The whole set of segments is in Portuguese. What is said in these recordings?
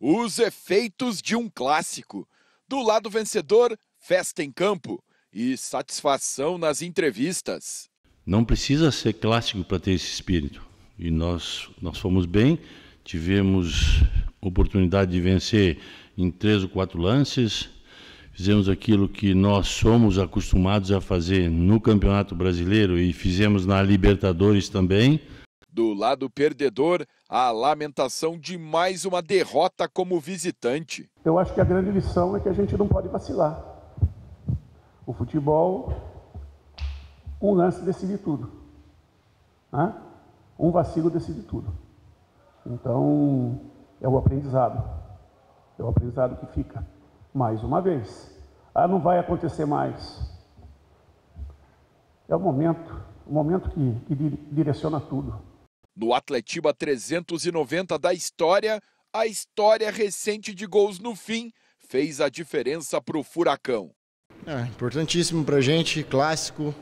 Os efeitos de um clássico. Do lado vencedor, festa em campo e satisfação nas entrevistas. Não precisa ser clássico para ter esse espírito. E nós fomos bem, tivemos oportunidade de vencer em 3 ou 4 lances, fizemos aquilo que nós somos acostumados a fazer no Campeonato Brasileiro e fizemos na Libertadores também. Do lado perdedor, a lamentação de mais uma derrota como visitante. Eu acho que a grande lição é que a gente não pode vacilar. O futebol, um lance decide tudo. Né? Um vacilo decide tudo. Então, é o aprendizado. É o aprendizado que fica. Mais uma vez. Ah, não vai acontecer mais. É o momento que direciona tudo. No Atletiba 390 da história, a história recente de gols no fim fez a diferença para o Furacão. É importantíssimo para a gente, clássico,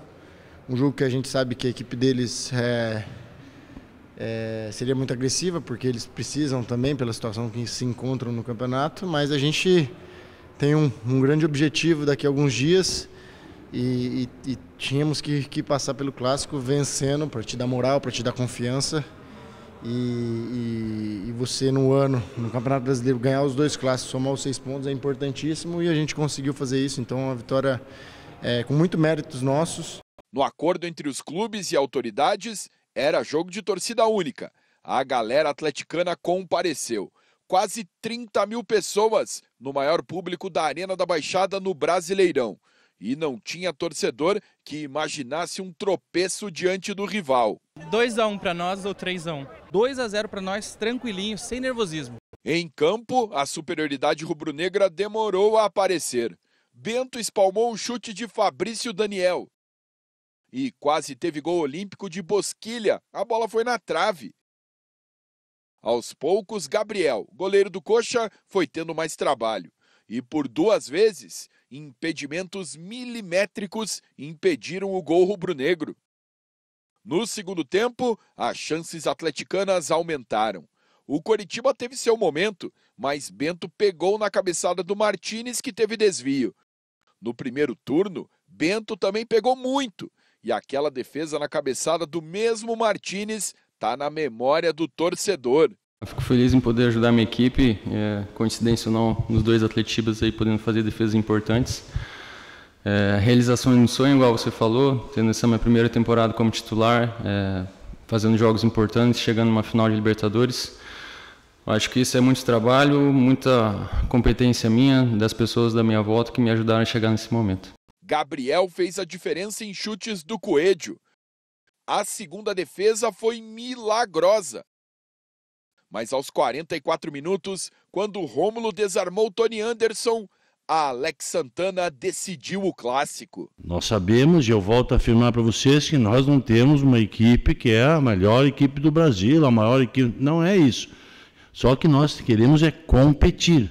um jogo que a gente sabe que a equipe deles seria muito agressiva, porque eles precisam também pela situação que se encontram no campeonato, mas a gente tem um grande objetivo daqui a alguns dias. E tínhamos que passar pelo clássico vencendo, para te dar moral, para te dar confiança. E você no Campeonato Brasileiro, ganhar os 2 clássicos, somar os 6 pontos é importantíssimo e a gente conseguiu fazer isso. Então, uma vitória com muito méritos nossos. No acordo entre os clubes e autoridades, era jogo de torcida única. A galera atleticana compareceu. Quase 30 mil pessoas no maior público da Arena da Baixada no Brasileirão. E não tinha torcedor que imaginasse um tropeço diante do rival. 2-1 para nós ou 3-1. 2-0 para nós, tranquilinho, sem nervosismo. Em campo, a superioridade rubro-negra demorou a aparecer. Bento espalmou um chute de Fabrício Daniel. E quase teve gol olímpico de Bosquilha, a bola foi na trave. Aos poucos, Gabriel, goleiro do Coxa, foi tendo mais trabalho. E por 2 vezes, impedimentos milimétricos impediram o gol rubro-negro. No segundo tempo, as chances atleticanas aumentaram. O Coritiba teve seu momento, mas Bento pegou na cabeçada do Martínez, que teve desvio. No primeiro turno, Bento também pegou muito. E aquela defesa na cabeçada do mesmo Martínez está na memória do torcedor. Eu fico feliz em poder ajudar a minha equipe, coincidência ou não, nos 2 Atletibas aí podendo fazer defesas importantes. Realização de um sonho, igual você falou, tendo essa minha primeira temporada como titular, fazendo jogos importantes, chegando numa final de Libertadores. Eu acho que isso é muito trabalho, muita competência minha, das pessoas da minha volta que me ajudaram a chegar nesse momento. Gabriel fez a diferença em chutes do Coelho. A segunda defesa foi milagrosa. Mas aos 44 minutos, quando Rômulo desarmou Tony Anderson, Alex Santana decidiu o clássico. Nós sabemos, e eu volto a afirmar para vocês, que nós não temos uma equipe que é a melhor equipe do Brasil, a maior equipe, não é isso. Só que nós queremos é competir.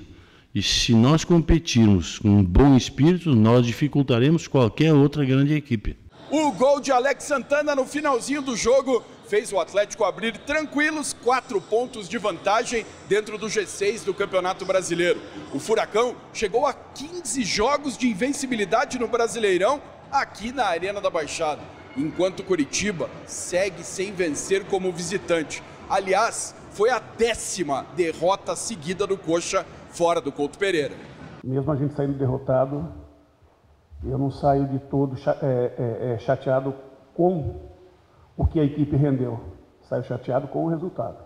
E se nós competirmos com um bom espírito, nós dificultaremos qualquer outra grande equipe. O gol de Alex Santana no finalzinho do jogo fez o Atlético abrir tranquilos 4 pontos de vantagem dentro do G6 do Campeonato Brasileiro. O Furacão chegou a 15 jogos de invencibilidade no Brasileirão aqui na Arena da Baixada, enquanto Coritiba segue sem vencer como visitante. Aliás, foi a 10ª derrota seguida do Coxa fora do Couto Pereira. Mesmo a gente saindo derrotado, eu não saio de todo chateado com o que a equipe rendeu. Saio chateado com o resultado.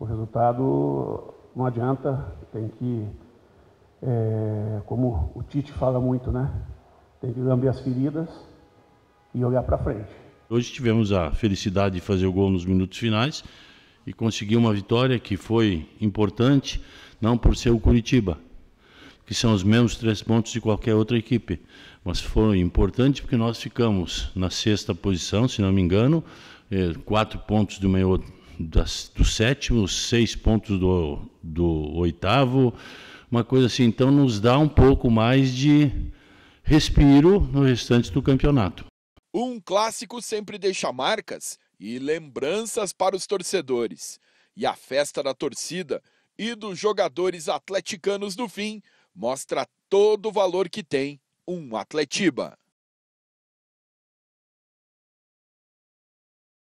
O resultado não adianta, tem que, como o Tite fala muito, né? Tem que lamber as feridas e olhar para frente. Hoje tivemos a felicidade de fazer o gol nos minutos finais e conseguir uma vitória que foi importante, não por ser o Coritiba, que são os mesmos 3 pontos de qualquer outra equipe. Mas foi importante porque nós ficamos na 6ª posição, se não me engano, 4 pontos do 7º, 6 pontos do 8º, uma coisa assim. Então nos dá um pouco mais de respiro no restante do campeonato. Um clássico sempre deixa marcas e lembranças para os torcedores. E a festa da torcida e dos jogadores atleticanos do fim mostra todo o valor que tem um Atletiba.